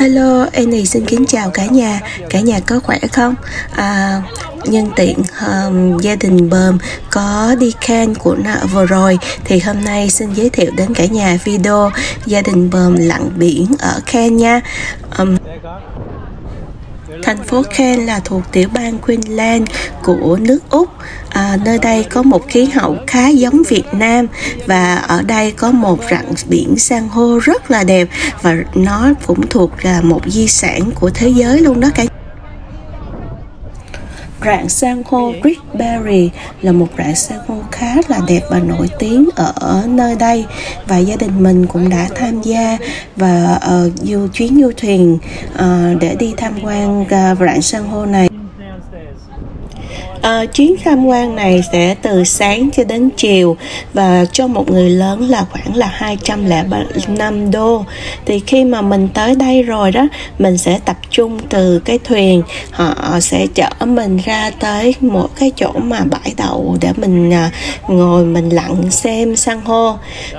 Hello, Annie xin kính chào cả nhà. Cả nhà có khỏe không? Nhân tiện gia đình Bờm có đi Cairns của vừa rồi thì hôm nay xin giới thiệu đến cả nhà video gia đình Bờm lặn biển ở Cairns nha. Thành phố Cairns là thuộc tiểu bang Queensland của nước Úc. Nơi đây có một khí hậu khá giống Việt Nam và ở đây có một rặng biển san hô rất là đẹp và nó cũng thuộc là một di sản của thế giới luôn đó cả. Rạn san hô Great Barrier là một rạn san hô khá là đẹp và nổi tiếng ở nơi đây, và gia đình mình cũng đã tham gia và chuyến du thuyền để đi tham quan rạn san hô này. Chuyến tham quan này sẽ từ sáng cho đến chiều và cho một người lớn là khoảng là 205 đô. Thì khi mà mình tới đây rồi đó, mình sẽ tập trung từ cái thuyền, họ sẽ chở mình ra tới một cái chỗ mà bãi đậu để mình ngồi mình lặn xem san hô.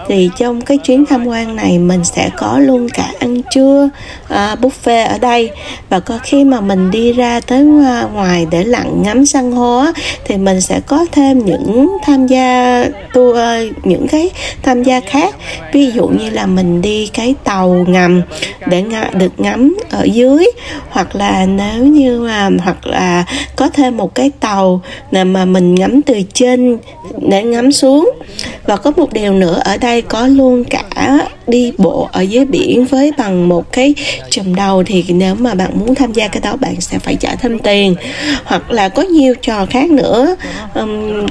Thì trong cái chuyến tham quan này mình sẽ có luôn cả ăn trưa buffet ở đây, và khi mà mình đi ra tới ngoài để lặn ngắm san hô thì mình sẽ có thêm những tham gia tour, những cái tham gia khác, ví dụ như là mình đi cái tàu ngầm để được ngắm ở dưới, hoặc là nếu như mà có thêm một cái tàu mà mình ngắm từ trên để ngắm xuống. Và có một điều nữa, ở đây có luôn cả đi bộ ở dưới biển với bằng một cái chùm đầu, thì nếu mà bạn muốn tham gia cái đó bạn sẽ phải trả thêm tiền, hoặc là có nhiều trò khác nữa,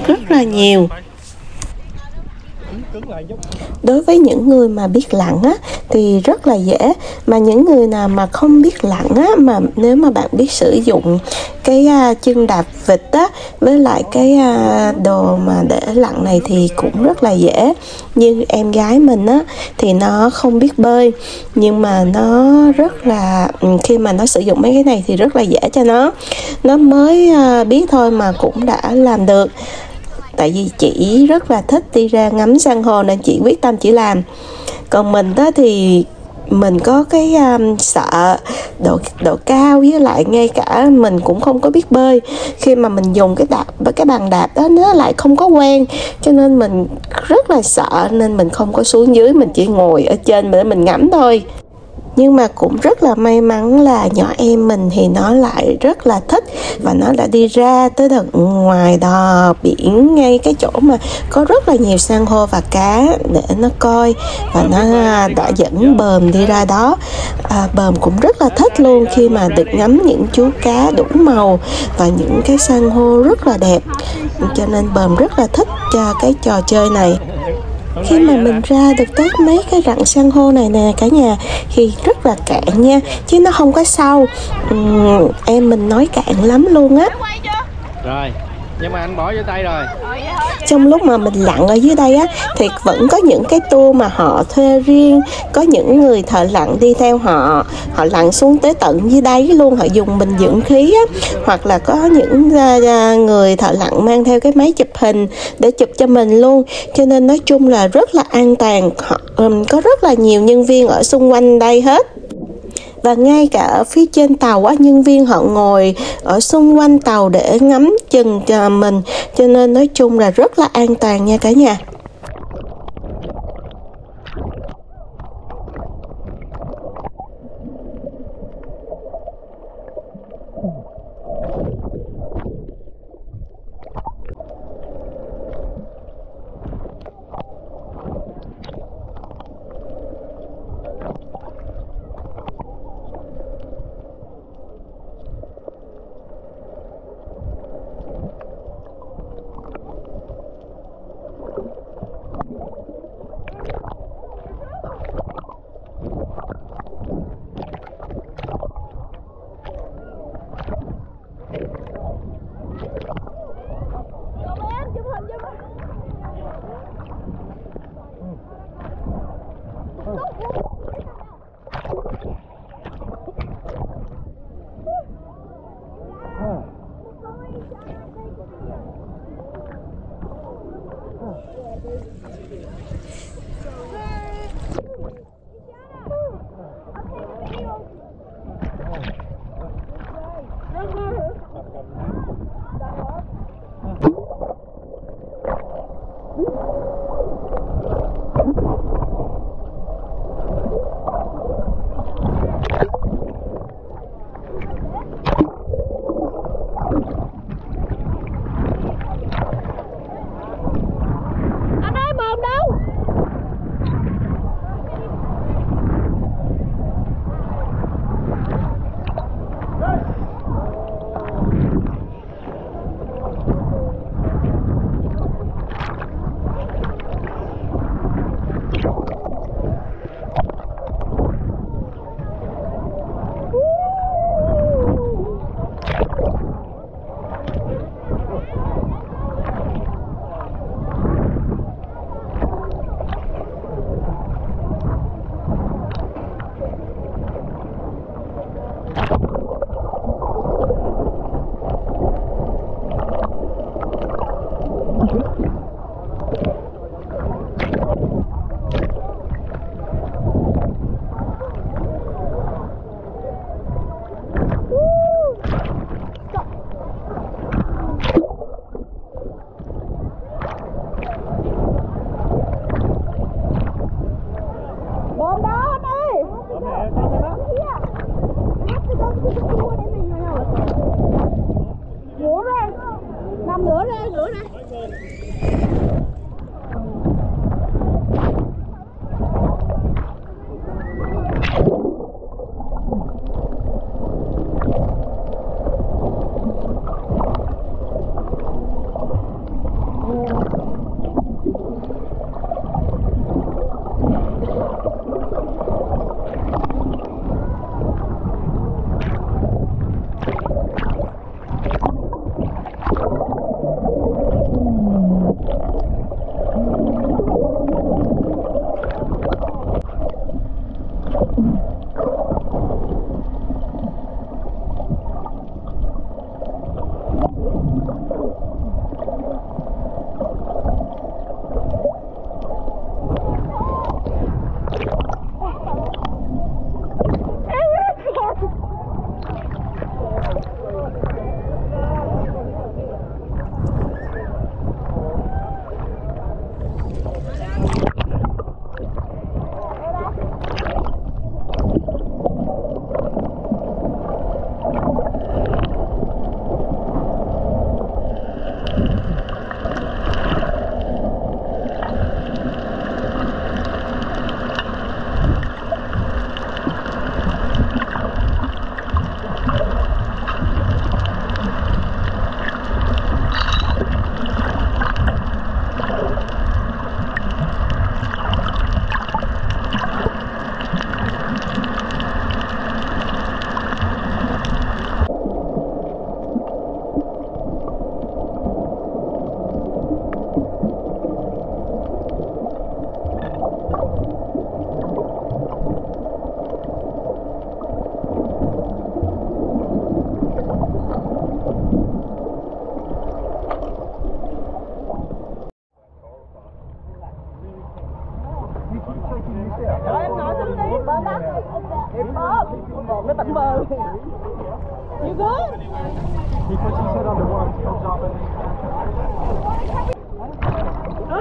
rất là nhiều. Đối với những người mà biết lặn á thì rất là dễ, mà những người nào mà không biết lặn á, mà nếu mà bạn biết sử dụng cái chân đạp vịt á với lại cái đồ mà để lặn này thì cũng rất là dễ. Nhưng em gái mình á thì nó không biết bơi, nhưng mà nó rất là, khi mà nó sử dụng mấy cái này thì rất là dễ cho nó. Nó mới biết thôi mà cũng đã làm được. Tại vì chị rất là thích đi ra ngắm san hô nên chị quyết tâm chị làm. Còn mình đó thì mình có cái sợ độ cao, với lại ngay cả mình cũng không có biết bơi. Khi mà mình dùng cái bàn đạp đó nó lại không có quen, cho nên mình rất là sợ, nên mình không có xuống dưới, mình chỉ ngồi ở trên để mình ngắm thôi. Nhưng mà cũng rất là may mắn là nhỏ em mình thì nó lại rất là thích, và nó đã đi ra tới đằng ngoài đò biển, ngay cái chỗ mà có rất là nhiều san hô và cá để nó coi, và nó đã dẫn Bờm đi ra đó. Bờm cũng rất là thích luôn khi mà được ngắm những chú cá đủ màu và những cái san hô rất là đẹp, cho nên Bờm rất là thích cho cái trò chơi này. Khi mà mình ra được tới mấy cái rặng san hô này nè cả nhà thì rất là cạn nha, chứ nó không có sâu. Em mình nói cạn lắm luôn á. Rồi, nhưng mà anh bỏ vô tay rồi. Trong lúc mà mình lặn ở dưới đây á thì vẫn có những cái tour mà họ thuê riêng, có những người thợ lặn đi theo họ, họ lặn xuống tới tận dưới đáy luôn, họ dùng bình dưỡng khí á, hoặc là có những người thợ lặn mang theo cái máy chụp hình để chụp cho mình luôn. Cho nên nói chung là rất là an toàn, có rất là nhiều nhân viên ở xung quanh đây hết. Và ngay cả ở phía trên tàu á, nhân viên họ ngồi ở xung quanh tàu để ngắm chừng mình, cho nên nói chung là rất là an toàn nha cả nhà.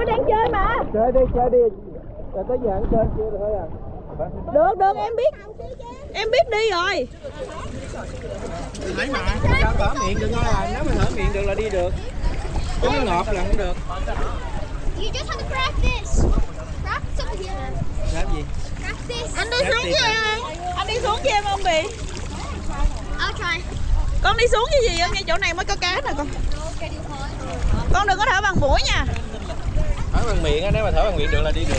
Đang chơi mà. Chơi đi, rồi tới giờ ăn chơi chưa được thôi à? Được, được, em biết đi rồi. Nãy mà, tao mở miệng đừng ngon là, nếu mà mở miệng được là đi được. Chứ nó ngọt là không được. You just have to grab this. Grab something here. Grab gì? Grab this. Anh đi xuống kìa. Anh đi xuống với em không Bì? I'll try. Con đi xuống cái gì em nghe chỗ này mới có cá nè con. Con đừng có thở bằng mũi nha. Thở bằng miệng á, nếu mà thở bằng miệng được là đi được.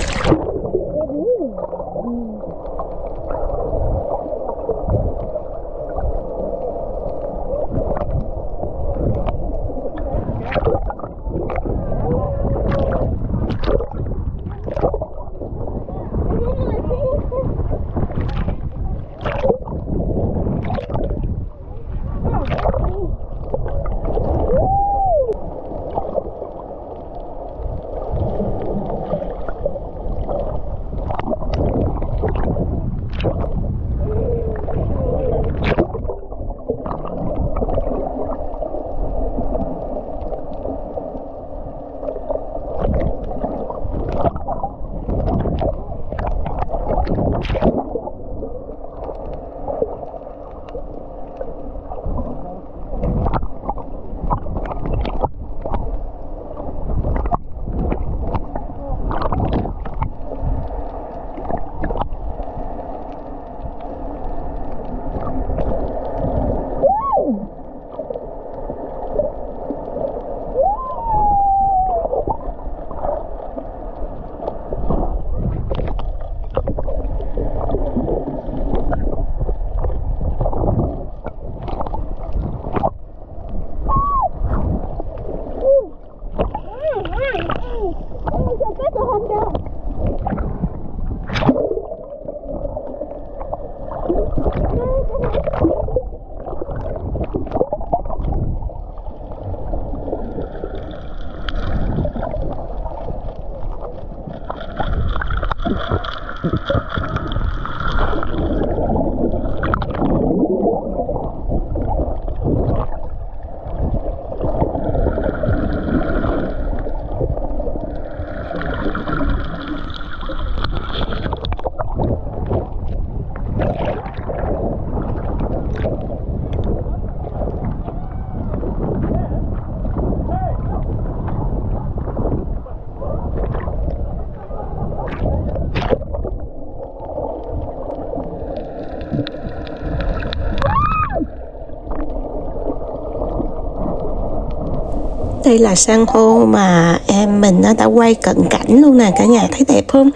Đây là san hô mà em mình nó đã quay cận cảnh luôn nè cả nhà, thấy đẹp không?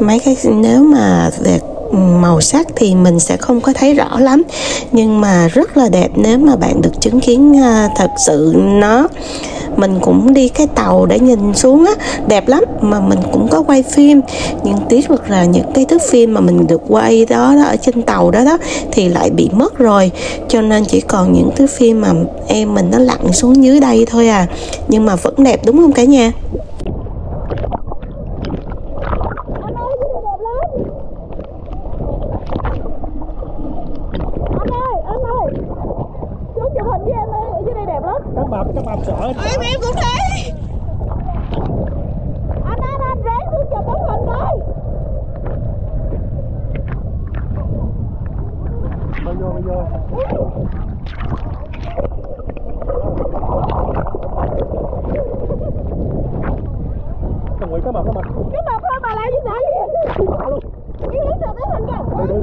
Mấy cái nếu mà về màu sắc thì mình sẽ không có thấy rõ lắm, nhưng mà rất là đẹp nếu mà bạn được chứng kiến thật sự nó. Mình cũng đi cái tàu để nhìn xuống á, đẹp lắm, mà mình cũng có quay phim. Nhưng tiếc thật là những cái thước phim mà mình được quay đó ở trên tàu đó thì lại bị mất rồi. Cho nên chỉ còn những thước phim mà em mình nó lặn xuống dưới đây thôi à. Nhưng mà vẫn đẹp đúng không cả nhà? Em cũng thấy. Anh ráng xuống chụp tấm hình coi. Vô. Cái mập thôi mà lại như nãy vậy. Cái hướng chụp tấm hình kìa. Đừng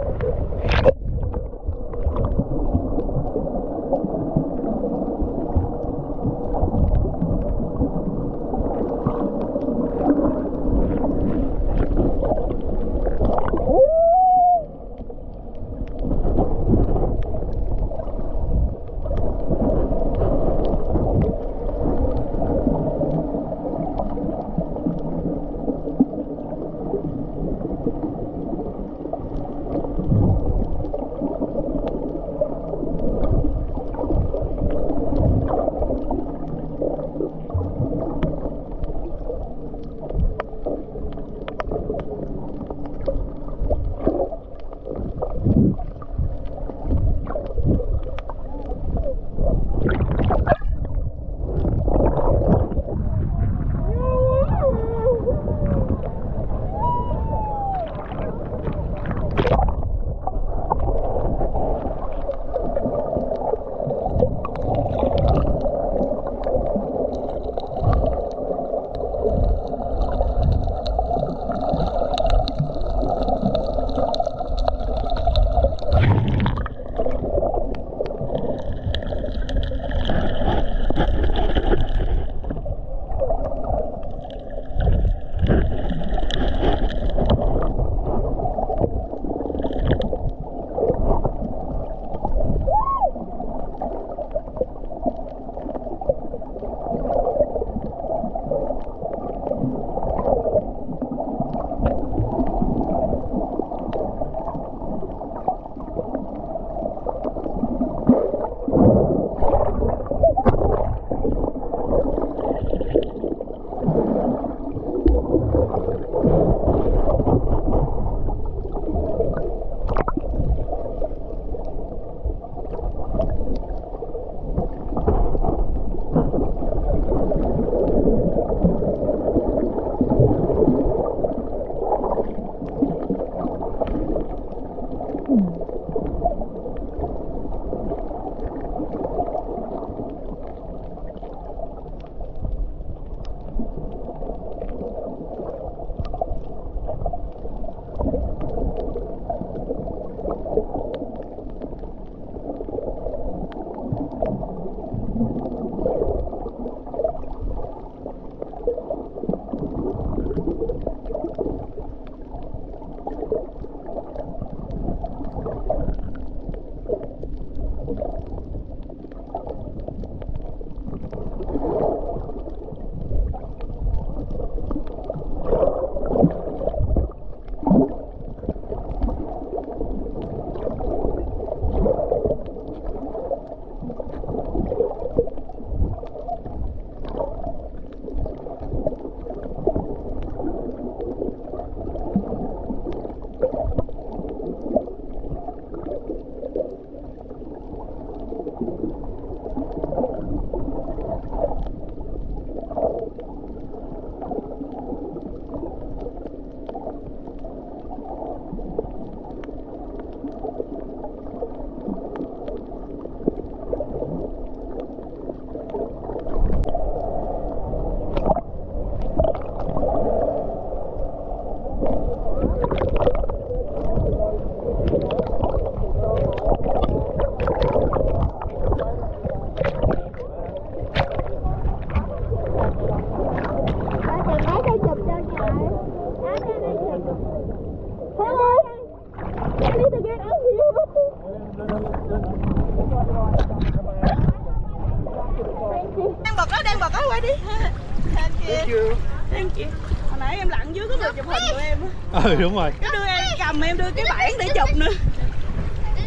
Ừ đúng rồi. Nó đưa em cầm, em đưa cái bảng để chụp nữa.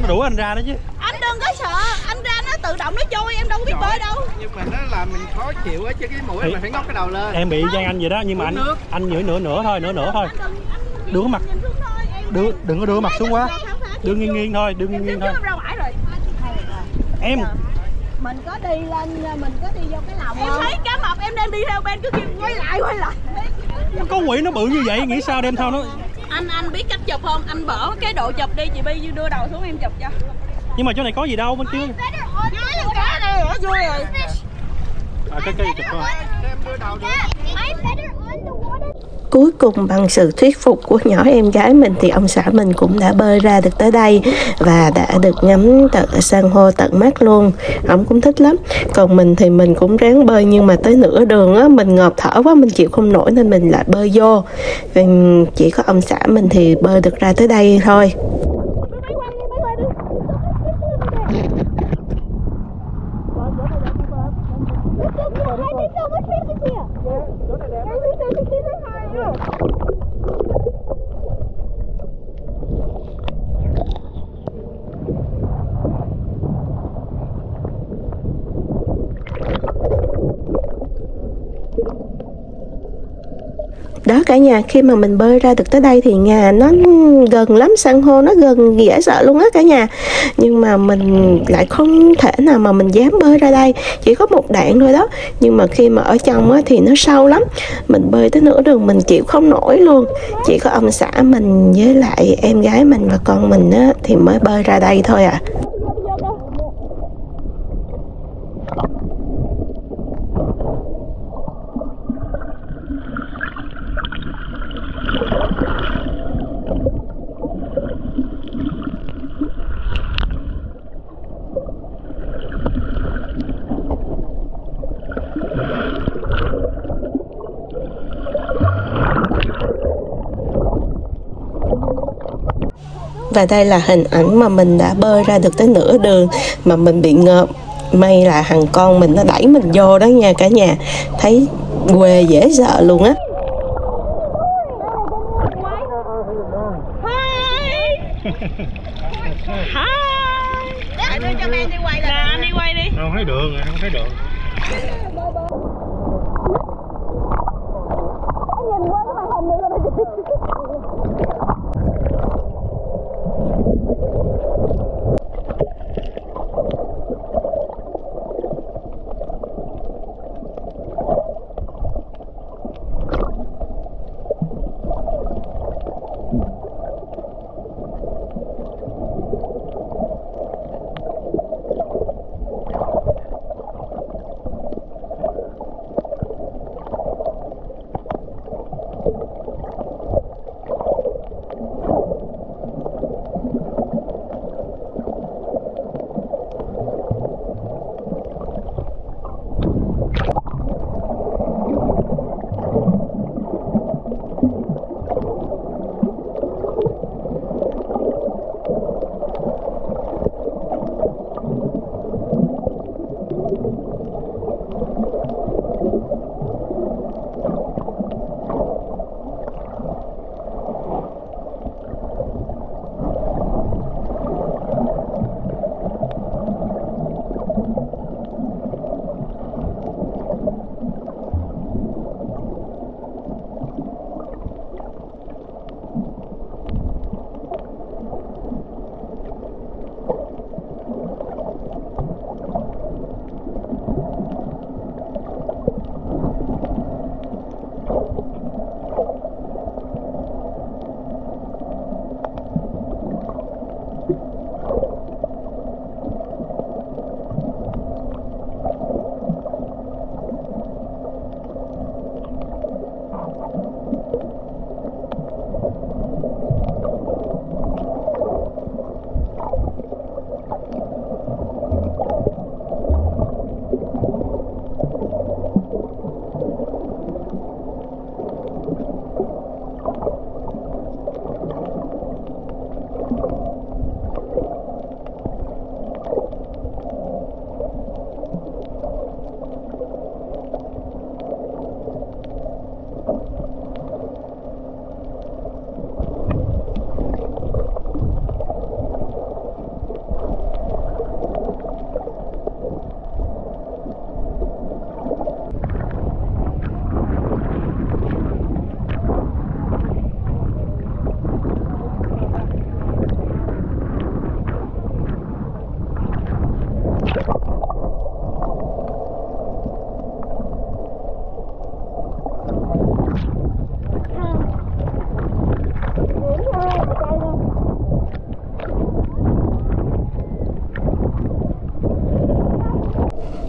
Nó rủ anh ra đó chứ. Anh đừng có sợ, anh ra nó tự động nó chui, em đâu có biết bơi đâu. Nhưng mà nó làm mình khó chịu á chứ, cái mũi mình phải ngóc cái đầu lên. Em bị gian anh vậy đó, nhưng mà anh nhử nửa thôi. Đưa cái mặt. Đừng có đưa mặt xuống quá. Đưa nghiêng thôi, Em mình có đi lên, mình có đi vô cái lòng. Em thấy cá mập em đang đi theo bên cứ kêu quay lại. Nó có quỷ nó bự như vậy, nghĩ sao đem theo nó. Anh biết cách chụp không? Anh bỏ cái độ chụp đi, chị Bi đưa đầu xuống em chụp cho. Nhưng mà chỗ này có gì đâu bên kia. Cái chụp thôi. Cuối cùng bằng sự thuyết phục của nhỏ em gái mình thì ông xã mình cũng đã bơi ra được tới đây và đã được ngắm tận san hô tận mắt luôn. Ông cũng thích lắm. Còn mình thì mình cũng ráng bơi nhưng mà tới nửa đường á, mình ngợp thở quá, mình chịu không nổi nên mình lại bơi vô. Và chỉ có ông xã mình thì bơi được ra tới đây thôi. Đó cả nhà, khi mà mình bơi ra được tới đây thì nhà nó gần lắm, san hô nó gần dễ sợ luôn á cả nhà. Nhưng mà mình lại không thể nào mà mình dám bơi ra đây, chỉ có một đoạn thôi đó. Nhưng mà khi mà ở trong á thì nó sâu lắm, mình bơi tới nửa đường mình chịu không nổi luôn. Chỉ có ông xã mình với lại em gái mình và con mình á thì mới bơi ra đây thôi à. Và đây là hình ảnh mà mình đã bơi ra được tới nửa đường mà mình bị ngợp. May là thằng con mình nó đẩy mình vô đó nha cả nhà. Thấy quê dễ sợ luôn á. Anh đưa cho em đi quay lại. Anh đi quay đi. Không thấy được.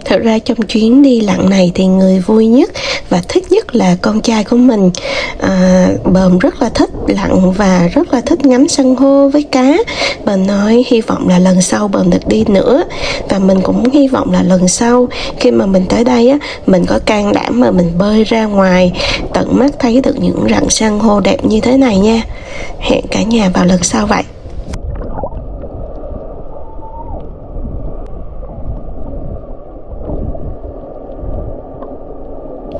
Thật ra trong chuyến đi lặn này thì người vui nhất và thích nhất là con trai của mình. Bờm rất là thích lặn và rất là thích ngắm san hô với cá. Bờm nói hy vọng là lần sau Bờm được đi nữa. Và mình cũng hy vọng là lần sau khi mà mình tới đây á, mình có can đảm mà mình bơi ra ngoài tận mắt thấy được những rặng san hô đẹp như thế này nha. Hẹn cả nhà vào lần sau vậy.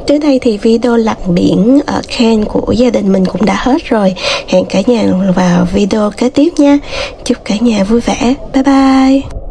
Tới đây thì video lặn biển ở Cairns của gia đình mình cũng đã hết rồi. Hẹn cả nhà vào video kế tiếp nha. Chúc cả nhà vui vẻ. Bye bye.